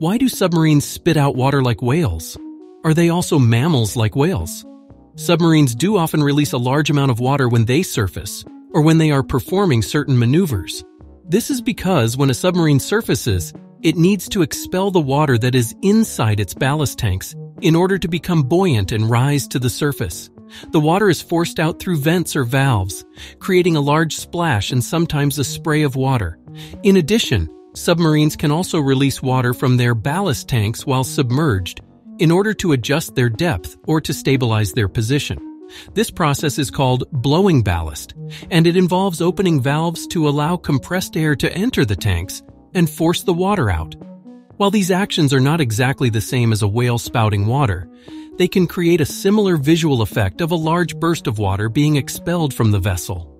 Why do submarines spit out water like whales? Are they also mammals like whales? Submarines do often release a large amount of water when they surface, or when they are performing certain maneuvers. This is because when a submarine surfaces, it needs to expel the water that is inside its ballast tanks in order to become buoyant and rise to the surface. The water is forced out through vents or valves, creating a large splash and sometimes a spray of water. In addition, submarines can also release water from their ballast tanks while submerged in order to adjust their depth or to stabilize their position. This process is called blowing ballast, and it involves opening valves to allow compressed air to enter the tanks and force the water out. While these actions are not exactly the same as a whale spouting water, they can create a similar visual effect of a large burst of water being expelled from the vessel.